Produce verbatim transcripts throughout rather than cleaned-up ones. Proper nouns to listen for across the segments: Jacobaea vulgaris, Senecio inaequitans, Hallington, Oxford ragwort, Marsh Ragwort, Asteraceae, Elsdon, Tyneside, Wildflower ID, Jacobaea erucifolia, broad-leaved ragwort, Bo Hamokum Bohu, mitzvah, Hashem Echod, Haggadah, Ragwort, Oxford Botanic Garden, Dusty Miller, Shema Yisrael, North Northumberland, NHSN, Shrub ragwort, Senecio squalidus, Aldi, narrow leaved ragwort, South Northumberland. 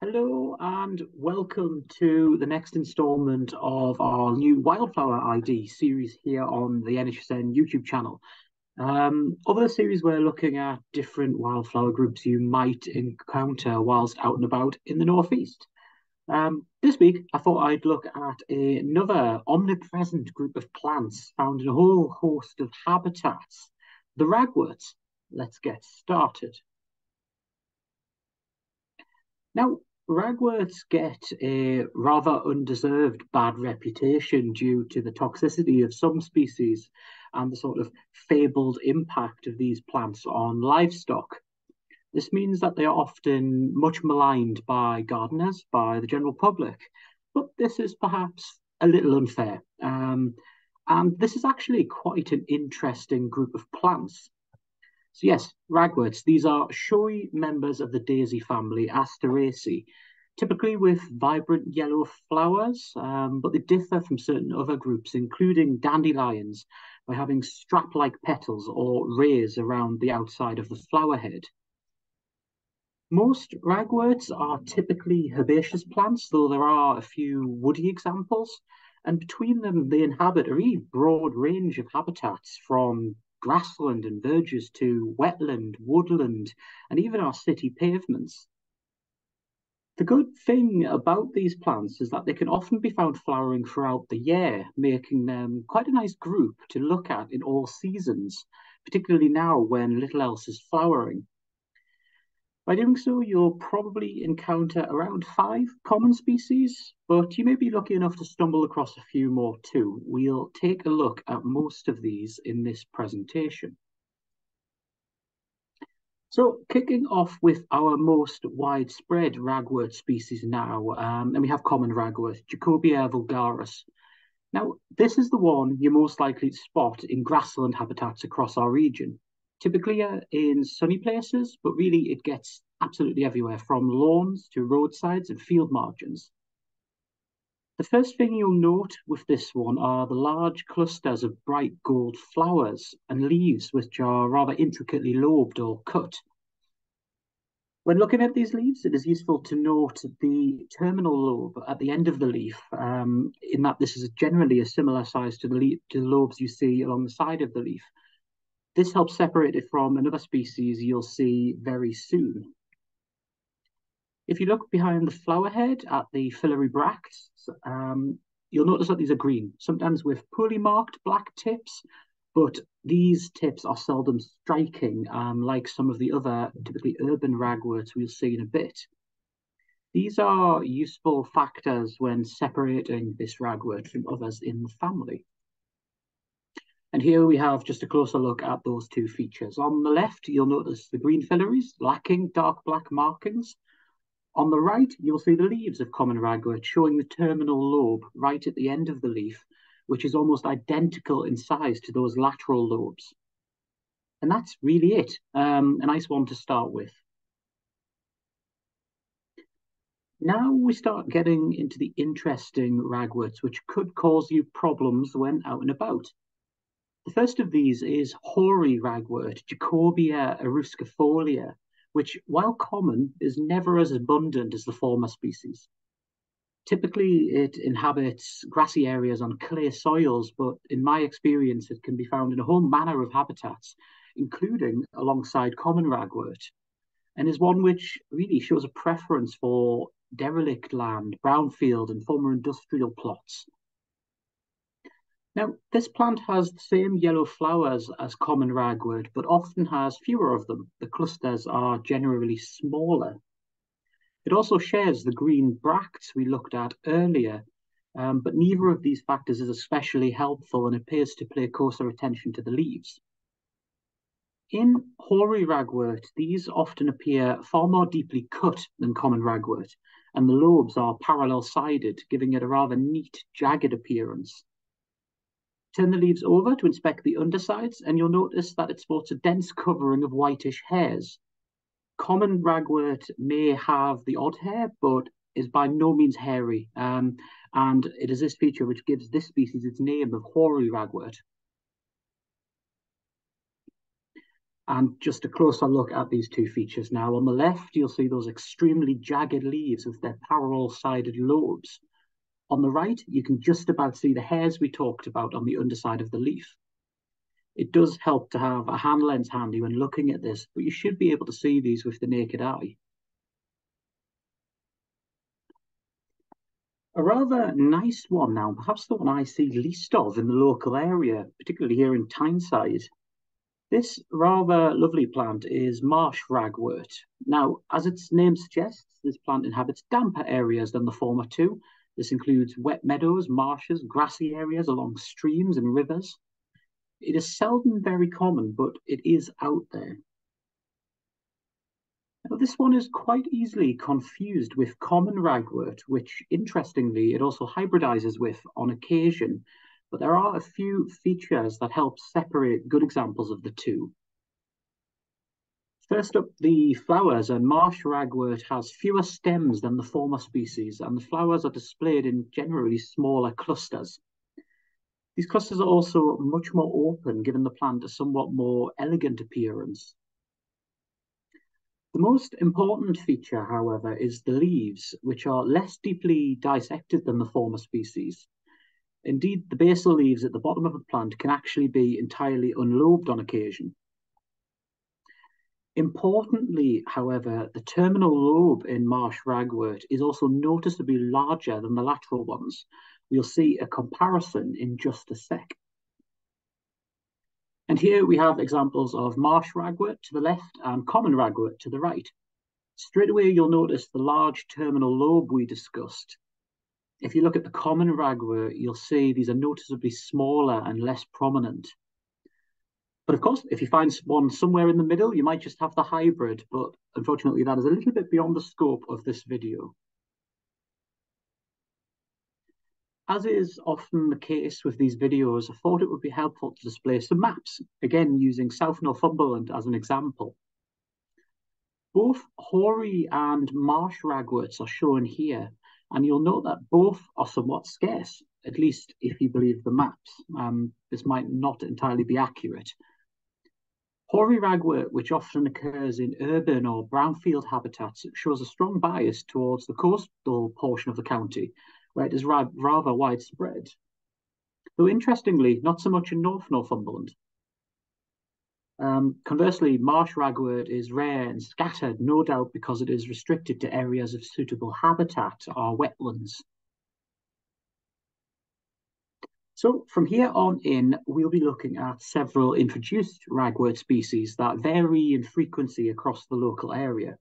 Hello and welcome to the next instalment of our new Wildflower I D series here on the N H S N YouTube channel. Um, over the series, we're looking at different wildflower groups you might encounter whilst out and about in the northeast. Um, this week, I thought I'd look at another omnipresent group of plants found in a whole host of habitats, the ragworts. Let's get started. Now, ragworts get a rather undeserved bad reputation due to the toxicity of some species and the sort of fabled impact of these plants on livestock. This means that they are often much maligned by gardeners, by the general public, but this is perhaps a little unfair. Um, and this is actually quite an interesting group of plants. So yes, ragworts, these are showy members of the daisy family, Asteraceae, typically with vibrant yellow flowers, um, but they differ from certain other groups, including dandelions, by having strap-like petals or rays around the outside of the flower head. Most ragworts are typically herbaceous plants, though there are a few woody examples, and between them they inhabit a really broad range of habitats, from grassland and verges to wetland, woodland, and even our city pavements. The good thing about these plants is that they can often be found flowering throughout the year, making them quite a nice group to look at in all seasons, particularly now when little else is flowering. By doing so, you'll probably encounter around five common species, but you may be lucky enough to stumble across a few more too. We'll take a look at most of these in this presentation. So, kicking off with our most widespread ragwort species now, um, and we have common ragwort, Jacobaea vulgaris. Now, this is the one you're most likely to spot in grassland habitats across our region. Typically uh, in sunny places, but really it gets absolutely everywhere, from lawns to roadsides and field margins. The first thing you'll note with this one are the large clusters of bright gold flowers and leaves, which are rather intricately lobed or cut. When looking at these leaves, it is useful to note the terminal lobe at the end of the leaf, um, in that this is generally a similar size to the, to the lobes you see along the side of the leaf. This helps separate it from another species you'll see very soon. If you look behind the flower head at the filarybracts, um, you'll notice that these are green, sometimes with poorly marked black tips, but these tips are seldom striking, um, like some of the other typically urban ragworts we'll see in a bit. These are useful factors when separating this ragwort from others in the family. And here we have just a closer look at those two features. On the left, you'll notice the green filaries lacking dark black markings. On the right, you'll see the leaves of common ragwort showing the terminal lobe right at the end of the leaf, which is almost identical in size to those lateral lobes. And that's really it. Um, a nice one to start with. Now we start getting into the interesting ragworts, which could cause you problems when out and about. The first of these is hoary ragwort, Jacobaea erucifolia, which, while common, is never as abundant as the former species. Typically, it inhabits grassy areas on clay soils, but in my experience, it can be found in a whole manner of habitats, including alongside common ragwort, and is one which really shows a preference for derelict land, brownfield, and former industrial plots. Now, this plant has the same yellow flowers as common ragwort, but often has fewer of them. The clusters are generally smaller. It also shares the green bracts we looked at earlier, um, but neither of these factors is especially helpful and appears to pay closer attention to the leaves. In hoary ragwort, these often appear far more deeply cut than common ragwort, and the lobes are parallel-sided, giving it a rather neat, jagged appearance. Turn the leaves over to inspect the undersides, and you'll notice that it sports a dense covering of whitish hairs. Common ragwort may have the odd hair, but is by no means hairy, um, and it is this feature which gives this species its name of hoary ragwort. And just a closer look at these two features now. On the left, you'll see those extremely jagged leaves with their parallel-sided lobes. On the right, you can just about see the hairs we talked about on the underside of the leaf. It does help to have a hand lens handy when looking at this, but you should be able to see these with the naked eye. A rather nice one now, perhaps the one I see least of in the local area, particularly here in Tyneside. This rather lovely plant is marsh ragwort. Now, as its name suggests, this plant inhabits damper areas than the former two. This includes wet meadows, marshes, grassy areas along streams and rivers. It is seldom very common, but it is out there. Now, this one is quite easily confused with common ragwort, which, interestingly, it also hybridizes with on occasion. But there are a few features that help separate good examples of the two. First up, the flowers, and marsh ragwort has fewer stems than the former species, and the flowers are displayed in generally smaller clusters. These clusters are also much more open, giving the plant a somewhat more elegant appearance. The most important feature, however, is the leaves, which are less deeply dissected than the former species. Indeed, the basal leaves at the bottom of a plant can actually be entirely unlobed on occasion. Importantly, however, the terminal lobe in marsh ragwort is also noticeably larger than the lateral ones. We'll see a comparison in just a sec. And here we have examples of marsh ragwort to the left and common ragwort to the right. Straight away, you'll notice the large terminal lobe we discussed. If you look at the common ragwort, you'll see these are noticeably smaller and less prominent. But of course, if you find one somewhere in the middle, you might just have the hybrid, but unfortunately that is a little bit beyond the scope of this video. As is often the case with these videos, I thought it would be helpful to display some maps, again using South Northumberland as an example. Both hoary and marsh ragworts are shown here. And you'll note that both are somewhat scarce, at least if you believe the maps. Um, this might not entirely be accurate. Hoary ragwort, which often occurs in urban or brownfield habitats, shows a strong bias towards the coastal portion of the county, where it is ra rather widespread. Though interestingly, not so much in North Northumberland. Um, conversely, marsh ragwort is rare and scattered, no doubt because it is restricted to areas of suitable habitat or wetlands. So from here on in, we'll be looking at several introduced ragwort species that vary in frequency across the local area.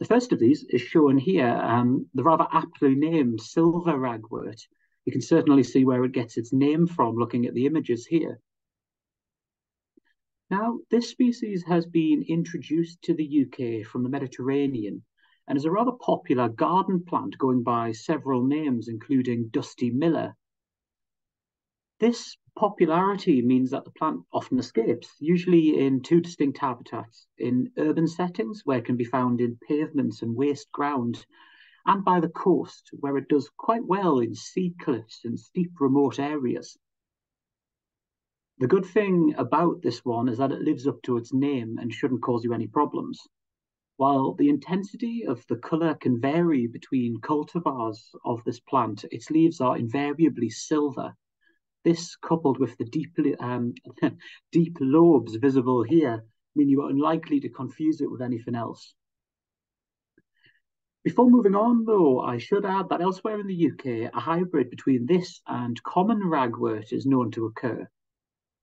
The first of these is shown here, um, the rather aptly named silver ragwort. You can certainly see where it gets its name from looking at the images here. Now, this species has been introduced to the U K from the Mediterranean and is a rather popular garden plant going by several names, including Dusty Miller. This popularity means that the plant often escapes, usually in two distinct habitats, in urban settings where it can be found in pavements and waste ground, and by the coast where it does quite well in sea cliffs and steep remote areas. The good thing about this one is that it lives up to its name and shouldn't cause you any problems. While the intensity of the colour can vary between cultivars of this plant, its leaves are invariably silver. This, coupled with the deeply, um, deep lobes visible here, mean you are unlikely to confuse it with anything else. Before moving on, though, I should add that elsewhere in the U K, a hybrid between this and common ragwort is known to occur.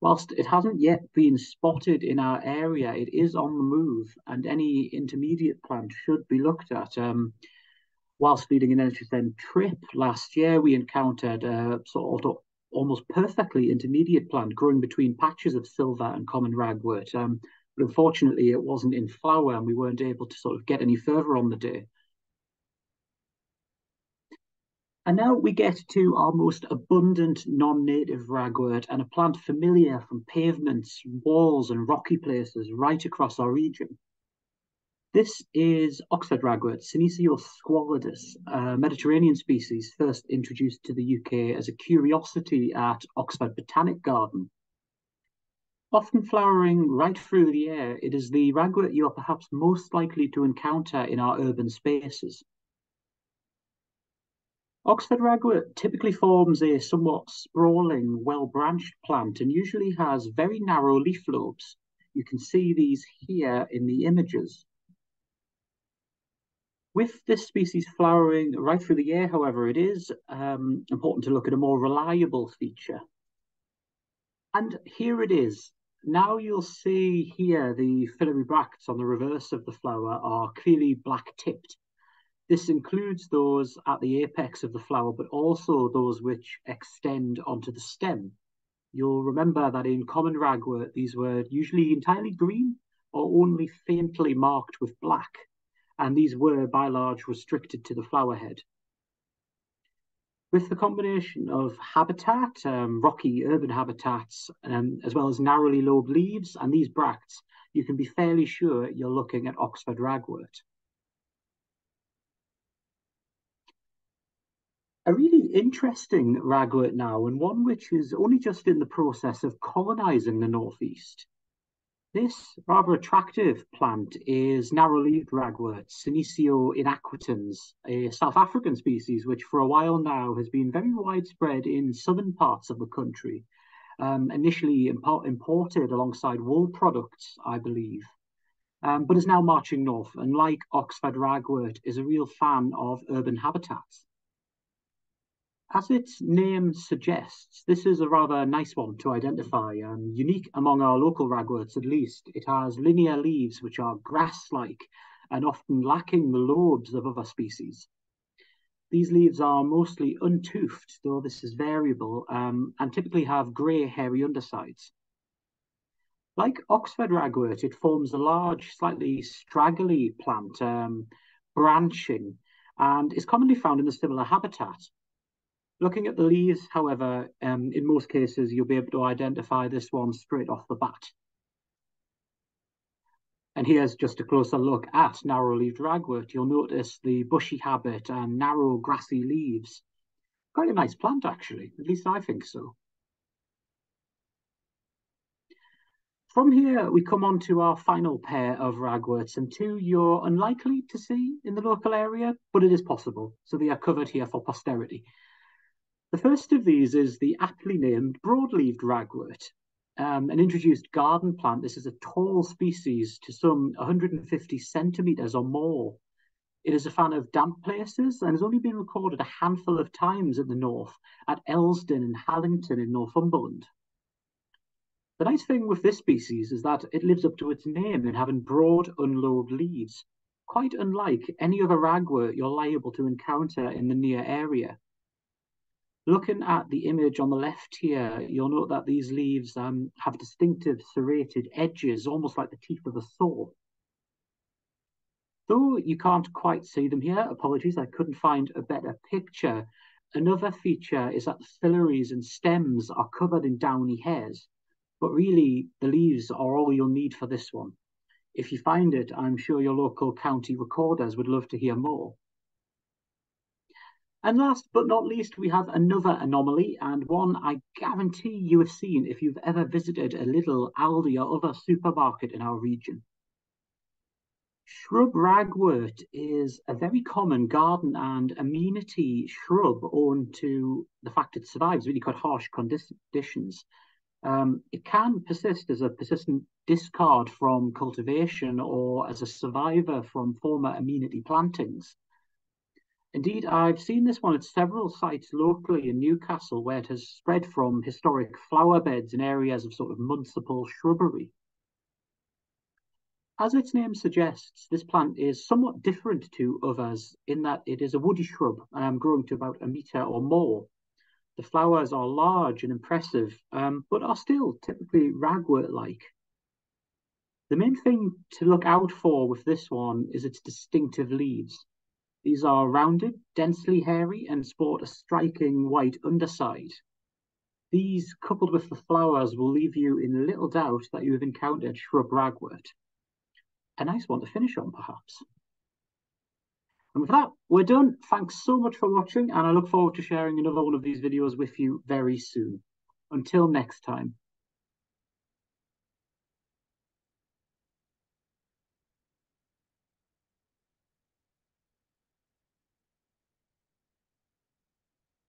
Whilst it hasn't yet been spotted in our area, it is on the move, and any intermediate plant should be looked at. Um, whilst leading an N H S N trip last year, we encountered a sort of almost perfectly intermediate plant growing between patches of silver and common ragwort. Um, but unfortunately, it wasn't in flower, and we weren't able to sort of get any further on the day. And now we get to our most abundant non-native ragwort, and a plant familiar from pavements, walls and rocky places right across our region. This is Oxford ragwort, Senecio squalidus, a Mediterranean species first introduced to the U K as a curiosity at Oxford Botanic Garden. Often flowering right through the year, it is the ragwort you are perhaps most likely to encounter in our urban spaces. Oxford ragwort typically forms a somewhat sprawling, well-branched plant and usually has very narrow leaf lobes. You can see these here in the images. With this species flowering right through the year, however, it is um, important to look at a more reliable feature. And here it is. Now you'll see here the phyllobracts on the reverse of the flower are clearly black-tipped. This includes those at the apex of the flower, but also those which extend onto the stem. You'll remember that in common ragwort, these were usually entirely green or only faintly marked with black, and these were by and large restricted to the flower head. With the combination of habitat, um, rocky urban habitats, um, as well as narrowly lobed leaves and these bracts, you can be fairly sure you're looking at Oxford ragwort. A really interesting ragwort now, and one which is only just in the process of colonising the northeast. This rather attractive plant is narrow leaved ragwort, Senecio inaequitans, a South African species which for a while now has been very widespread in southern parts of the country, um, initially import imported alongside wool products, I believe, um, but is now marching north and, like Oxford ragwort, is a real fan of urban habitats. As its name suggests, this is a rather nice one to identify, um, unique among our local ragworts at least. It has linear leaves which are grass-like and often lacking the lobes of other species. These leaves are mostly untoothed, though this is variable, um, and typically have grey, hairy undersides. Like Oxford ragwort, it forms a large, slightly straggly plant, um, branching, and is commonly found in a similar habitat. Looking at the leaves, however, um, in most cases, you'll be able to identify this one straight off the bat. And here's just a closer look at narrow-leaved ragwort. You'll notice the bushy habit and narrow, grassy leaves. Quite a nice plant, actually. At least I think so. From here, we come on to our final pair of ragworts, and two you're unlikely to see in the local area, but it is possible. So they are covered here for posterity. The first of these is the aptly named broad-leaved ragwort, um, an introduced garden plant. This is a tall species to some one hundred fifty centimetres or more. It is a fan of damp places and has only been recorded a handful of times in the north, at Elsdon and Hallington in Northumberland. The nice thing with this species is that it lives up to its name in having broad, unlobed leaves, quite unlike any other ragwort you're liable to encounter in the near area. Looking at the image on the left here, you'll note that these leaves um, have distinctive serrated edges, almost like the teeth of a saw. Though you can't quite see them here, apologies, I couldn't find a better picture. Another feature is that the phyllaries and stems are covered in downy hairs, but really the leaves are all you'll need for this one. If you find it, I'm sure your local county recorders would love to hear more. And last but not least, we have another anomaly, and one I guarantee you have seen if you've ever visited a little Aldi or other supermarket in our region. Shrub ragwort is a very common garden and amenity shrub owing to the fact it survives really quite harsh conditions. Um, it can persist as a persistent discard from cultivation or as a survivor from former amenity plantings. Indeed, I've seen this one at several sites locally in Newcastle, where it has spread from historic flower beds in areas of sort of municipal shrubbery. As its name suggests, this plant is somewhat different to others in that it is a woody shrub, um, growing to about a metre or more. The flowers are large and impressive, um, but are still typically ragwort-like. The main thing to look out for with this one is its distinctive leaves. These are rounded, densely hairy, and sport a striking white underside. These, coupled with the flowers, will leave you in little doubt that you have encountered shrub ragwort. A nice one to finish on, perhaps. And with that, we're done. Thanks so much for watching, and I look forward to sharing another one of these videos with you very soon. Until next time.